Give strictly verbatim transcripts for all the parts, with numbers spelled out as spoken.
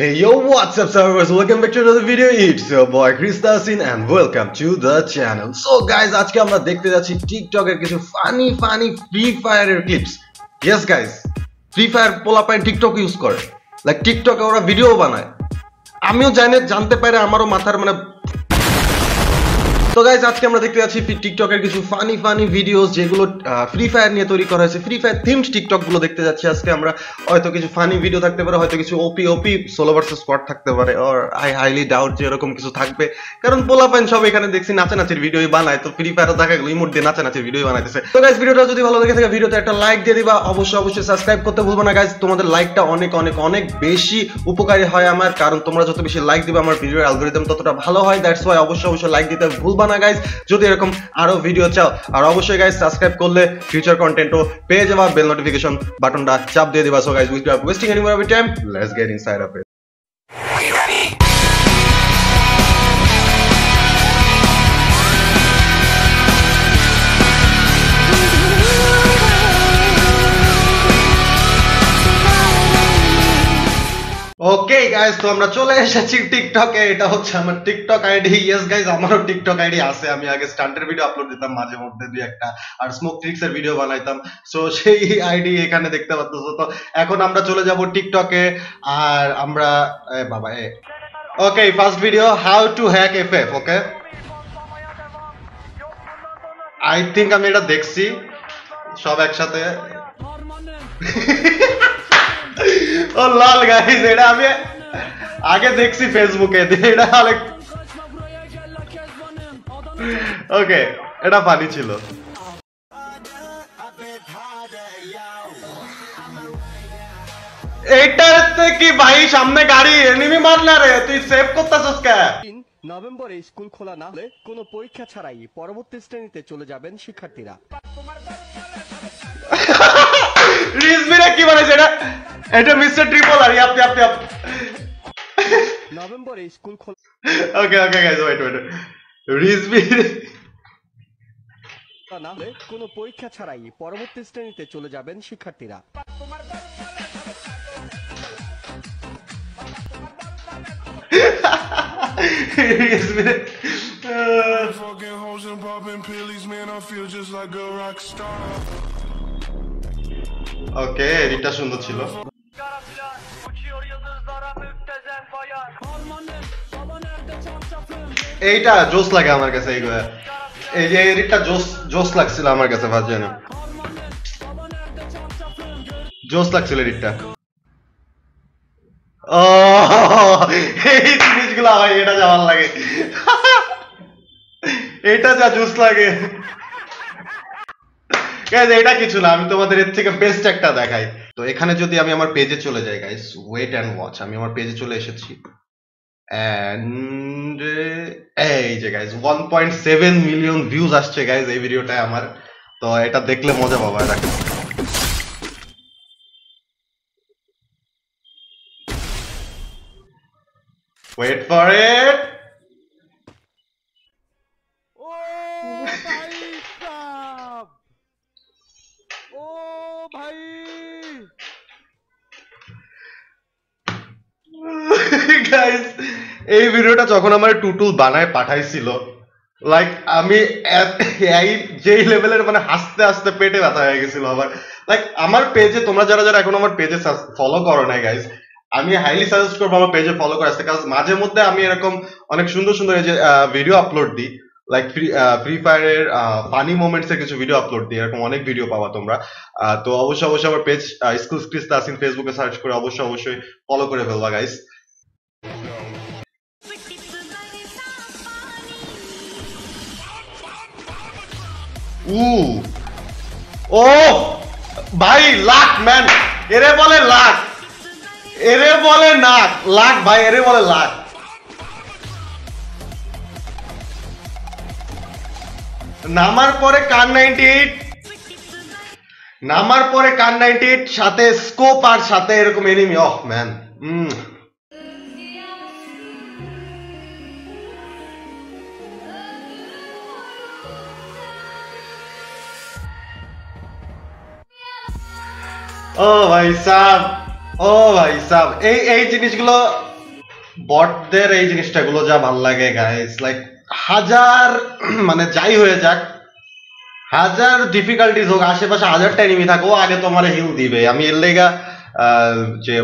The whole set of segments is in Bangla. Hey yo, what's up servers, welcome back to another video. It's your boy Criss Tasin and welcome to the channel. So guys, आज के हम देखते जाची TikTok के किसी funny funny Free Fire clips. Yes guys, Free Fire पोला पे TikTok यूज़ कर, like TikTok का वाला video बनाए. आमियो जाने जानते पहले हमारो माथर मने. तो guys, आज के हम देखते जाची TikTok के किसी funny funny videos जेगुलो Free Fire निये तोरी कर रहे हैं. Free Fire themed TikTok गुलो देखते जाची आज के हमरा और तो किसी funny video थकते पड़े और तो किसी O P O P solo versus squad थकते पड़े और I highly doubt जेरो कम किसी थक पे कारण बोला पंचा भी खाने देख सी नाचे नाचे video ही बनाए तो Free Fire ताकि गली मोड़ देना चाहे नाचे video ही बनाए जैसे. तो guys, video राजू दी भालो देखे थे video तो एक लाइक दे दी बा अवश्य अवश्य subscribe करते भूल बना guys. तुम्हारे लाइक टा अनेक अनेक अनेक बेशी उपकारी है हमारे कारण तुम्हारा जो तो बेशी लाइक दी बा हमारे video algorithm तो थोड़ा भालो है that's why अवश्य अवश्य लाइक देते भूल बना guys. जो तेरे कम आरो video चाहो और अवश्य guys subscribe कर ले future content हो पे जवाब bell notification button डा चाप दे दी बा. So guys, without wasting any more of your time, let's get inside of it. Are you ready? Okay guys, तो हमरा चले এসেছি টিকটকে. এটা হচ্ছে আমার টিকটক আইডি. यस गाइस, আমারও টিকটক আইডি আছে. আমি আগে স্টান্টের ভিডিও আপলোড দিতাম মাঝে মধ্যে দুই একটা আর স্মোক ট্রিক্স এর ভিডিও বানাইতাম. সো সেই আইডি এখানে দেখতে পাচ্ছো. তো এখন আমরা চলে যাব টিকটকে আর আমরা এ বাবা এ okay first video how to hack FF. Okay I think আমি এটা দেখছি সব একসাথে. ओ लाल गाइस, एड़ा आमी आगे देखसी फेसबुक है एड़ा लाइक ओके एड़ा पानी छिलो. एटार ते की भाई सामने गाड़ी एनिमी मारला रे तुई सेव করতাছস কে. নভেম্বর এ স্কুল খোলা না হলে কোনো পরীক্ষা ছাড়াই পরবর্তী শ্রেণীতে চলে যাবেন শিক্ষার্থীরা. রিজবিরা কি বানাইছে এটা. এটা mister triple R yap yap yap. नवंबर स्कूल खोल. Okay okay guys, wait wait রিজবির নামে কোনো পরীক্ষা ছাড়াই পরবর্তী শ্রেণীতে চলে যাবেন শিক্ষার্থীরা. রিজবির fucking hoes and popping pills man I feel just like a rock star. Okay এটা সুন্দর ছিল. এইটা জোস লাগে আমার কাছে. এইগুলা এই যে এইটা জোস জোস লাগছিল আমার কাছে. ফার্স্ট জানো জোস লাগছিল এইটা. ও এই জিনিসগুলা ভাই এটা জামান লাগে. এইটা যা জোস লাগে गाइस. এটা কিছু না, আমি তোমাদের এর থেকে বেস্ট একটা দেখাই. তো এখানে যদি আমি আমার পেজে চলে যাই গাইস, ওয়েট এন্ড ওয়াচ. আমি আমার পেজে চলে এসেছি এন্ড এই যে guys one point seven million views আসছে গাইস এই ভিডিওটায় আমার. তো এটা দেখলে মজা পাবা. এটা ওয়েট ফর ইট. এই ভিডিওটা যখন আমার টুটুল বানায় পাঠাইছিল লাইক আমি এই যে লেভেলের মানে হাসতে হাসতে পেটে ব্যথা হয়ে গিয়েছিল আমার. লাইক আমার পেজে তোমরা যারা যারা এখন আমার পেজে ফলো করো না গাইস, আমি হাইলি সাজেস্ট করব আমার পেজে ফলো করার জন্য. কারণ মাঝে মধ্যে আমি এরকম অনেক সুন্দর সুন্দর এই যে ভিডিও আপলোড দিই লাইক ফ্রি ফ্রি ফায়ারের ফানি মোমেন্টস এর কিছু ভিডিও আপলোড দিই. এরকম অনেক ভিডিও পাবা তোমরা. তো অবশ্যই অবশ্যই আমার পেজ ক্রিস তাসিন ফেসবুকে সার্চ করে অবশ্যই অবশ্যই ফলো করে ফেলবা গাইস. Ooh. Oh, भाई लाख मैन एरे बोले लाख एरे बोले नाक लाख भाई एरे बोले लाख. नामार परे कान ninety-eight नामार परे कान ninety-eight साथे स्कोप आर साथे एरकम एनिमी. ओह मैन हम्म ओ भाई साहब ओ भाई साहब ए ए जिनिसगुलो বটদের এই জিনিসটাগুলো যা ভাল লাগে গাইস, লাইক হাজার মানে যাই হয়ে যাক, হাজার ডিফিকাল্টিজ হোক, আশেপাশে হাজারটা এনিমি থাকো, আগে তোমার হিল দিবে। আমি এর লেগা যে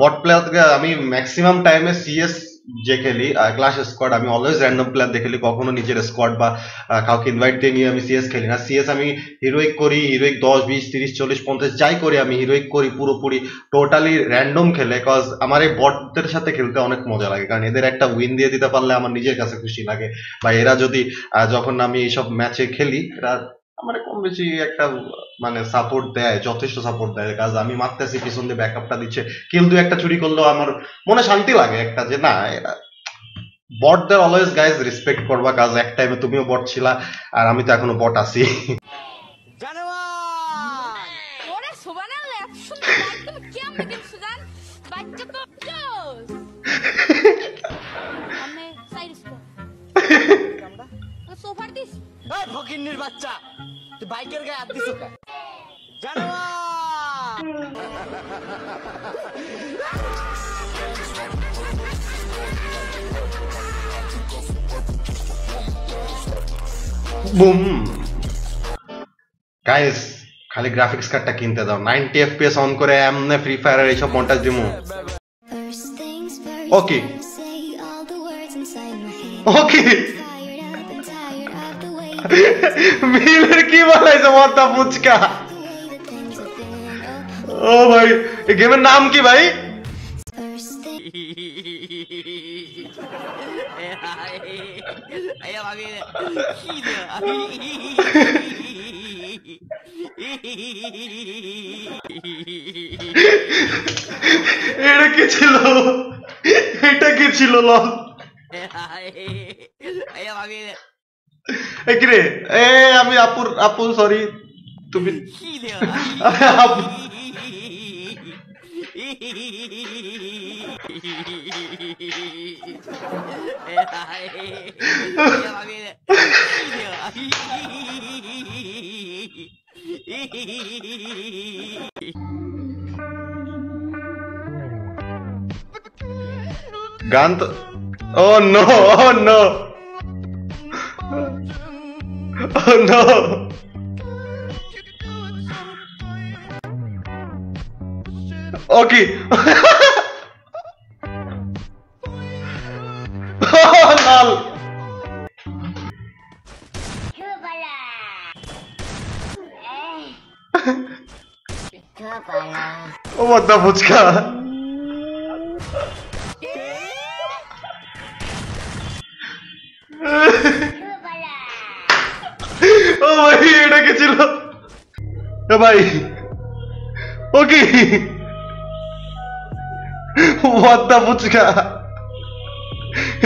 বট প্লেয়ার আমি ম্যাক্সিমাম টাইমে সিএস যে খেলি ক্লাস স্কোয়াড, আমি অলওয়েজ র্যান্ডম প্লেয়ার দেখে খেলি, কখনো নিজের স্কোয়াড বা কাউকে ইনভাইট দিয়ে নিয়ে আমি সিএস খেলি না। সিএস আমি হিরোইক করি, হিরোইক দশ বিশ তিরিশ চল্লিশ পঞ্চাশ যাই করি আমি হিরোইক করি পুরোপুরি টোটালি র্যান্ডম খেলে, কজ আমার এই বটদের সাথে খেলতে অনেক মজা লাগে, কারণ এদের একটা উইন দিয়ে দিতে পারলে আমার নিজের কাছে খুশি লাগে। বা এরা যদি যখন আমি এইসব ম্যাচে খেলি এরা আমার কম বেশি একটা মানে সাপোর্ট দেয়, যথেষ্ট সাপোর্ট দেয়, কাজ আমি মারতেছি পিছন দিয়ে ব্যাকআপটা দিচ্ছে, কিল দুই একটা চুরি করলেও আমার মনে শান্তি লাগে একটা যে না, এরা বটদের অলওয়েজ গাইজ রেসপেক্ট করবা, কাজ এক টাইমে তুমিও বট ছিলা আর আমি তো এখনো বট আছি। বাচ্চা তুই বাইকের গায়ে হাত দিছিস কেন জানোয়ার। বুম গাইস, খালি গ্রাফিক্স কার্ডটা কিনতে দাও, নব্বই এফপিএস অন করে এমনে ফ্রি ফায়ার এইসব মন্টাজ দিমু। ওকে ওকে মিলের কি বলাইছে মর্তা পুচকা। ও ভাই এই গেমের নাম কি ভাই? এটা কি ছিল, এটা কি ছিল ল কিরে এ আমি আপুর আপু সরি তুমি গান তো ও no O no Oh no! Okay. Oh lol. Hubala. Hubala. Oh what the fuck? Hubala. ও ভাই এটা কি ছিল ভাই? ওকে হোয়াট দা ফুচকা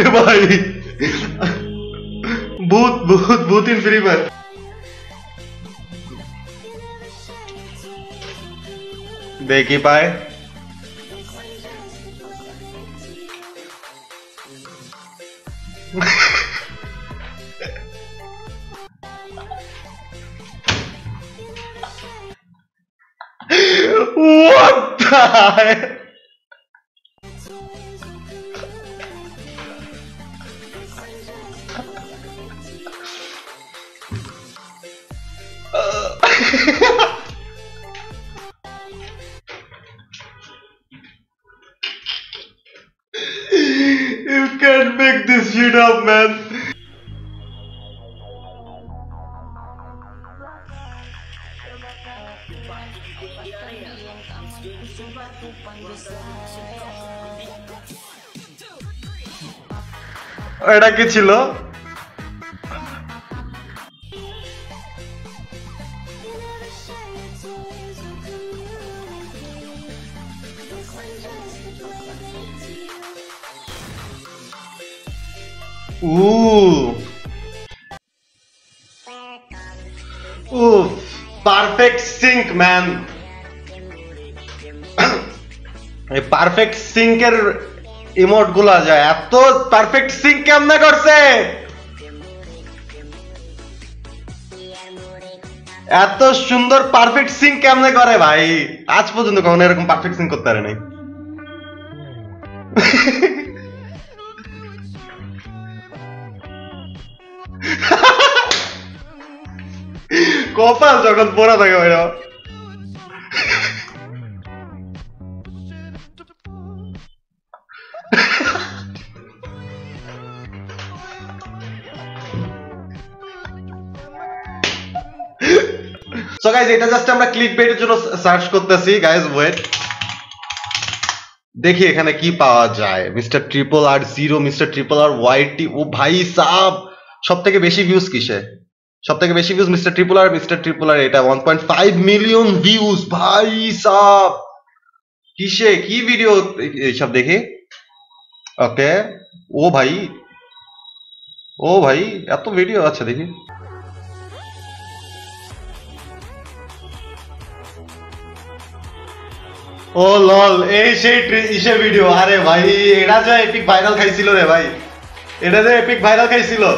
এ ভাই ভূত ভূত ভূত ইন ফ্রি ফায়ার। দেখি ভাই what the hell? You can't make this shit up, man. এটা কি ছিল? উফ পারফেক্ট সিঙ্ক ম্যান, এই পারফেক্ট সিঙ্কের ইমোট গুলা যায় এত পারফেক্ট সিঙ্ক কেমনে করছে, এত সুন্দর পারফেক্ট সিঙ্ক কেমনে করে ভাই, আজ পর্যন্ত কখনো এরকম পারফেক্ট সিঙ্ক করতে পারে নাই। Κόπας όταν μπορώ να το κάνω. So guys, এটা জাস্ট আমরা ক্লিকবেট এর জন্য সার্চ করতেছি। Guys, wait. देखिए এখানে কি পাওয়া যায়। Mister triple R zero, mister triple R YT. ও ভাই সাব, সবথেকে বেশি ভিউজ কিসে? সবথেকে বেশি views mister triple R, mister triple R এটা one point five million views. ভাই সাব, কিসে কি ভিডিও সব দেখে? ওকে, ও ভাই ও ভাই এত ভিডিও। আচ্ছা দেখি। ओ लॉल ए शेट इसे वीडियो अरे भाई एडा जो एपिक वायरल खाइसिलो रे भाई एडा जो एपिक वायरल खाइसिलो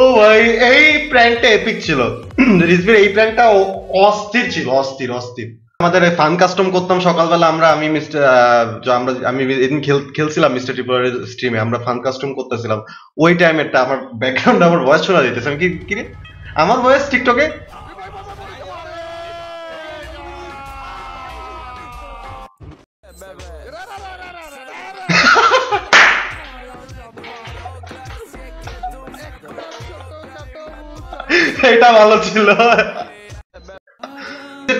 ओ भाई এই প্র্যাঙ্কটা এপিক ছিল রিজভির এই প্র্যাঙ্কটা অস্থির ছিল অস্থির অস্থির আমাদের ফান কাস্টম করতাম সকালবেলা আমরা আমি মিস্টার আমরা আমি এদিন খেলছিলাম মিস্টার ট্রিপল আর স্ট্রিমে আমরা ফান কাস্টম করতেছিলাম ওই টাইমে একটা আমার ব্যাকগ্রাউন্ড আমার ভয়েস শোনা যাইতেছে আমি কি কি আমার বয়স টিকটকে এটা ভালো ছিল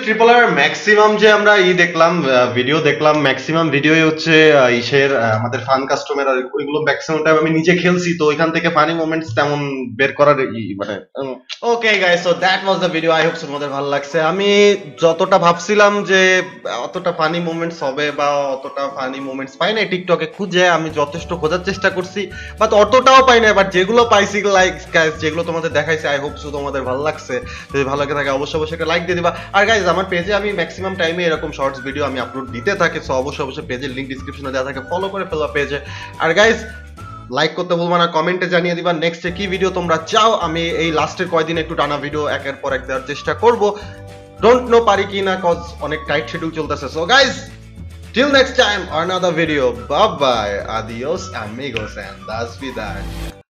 ট্রিপল আর ম্যাক্সিমাম যে আমরা ই দেখলাম ভিডিও দেখলাম ম্যাক্সিমাম ভিডিওই হচ্ছে ইশের আমাদের ফান কাস্টমার আর ওইগুলো ম্যাক্সিমাম টাইম আমি নিজে খেলছি তো ওইখান থেকে ফানি মোমেন্টস তেমন বের করার মানে okay guys so that was the video I hope তোমাদের ভালো লাগছে আমি যতটা ভাবছিলাম যে অতটা ফানি মোমেন্টস হবে বা অতটা ফানি মোমেন্টস পাই না টিকটকে খুঁজে আমি যথেষ্ট খোঁজার চেষ্টা করছি বাট অতটাও পাই না বাট যেগুলো পাইছি লাইক গাইস যেগুলো তোমাদের দেখাইছি আই হোপ তোমাদের ভালো লাগছে যদি ভালো লাগে থাকে অবশ্যই অবশ্যই একটা লাইক দিয়ে দিবা আর গাইস আমার পেজে আমি ম্যাক্সিমাম টাইমে এরকম শর্টস ভিডিও আমি আপলোড দিতে থাকি সো অবশ্যই অবশ্যই পেজের লিংক ডেসক্রিপশনে দেওয়া থাকে ফলো করে ফেলো পেজে আর গাইস লাইক করতে ভুলবা না কমেন্টে জানিয়ে দিবা নেক্সট কি ভিডিও তোমরা চাও আমি এই লাস্টের কয়েকদিন একটু টানা ভিডিও একের পর এক দেওয়ার চেষ্টা করব ডোন্ট নো পারি কিনা কজ অনেক টাইট শিডিউল চলতেছে so guys till next time another video bye bye আদিওস অ্যামিগোস এন্ড দাস বিদায়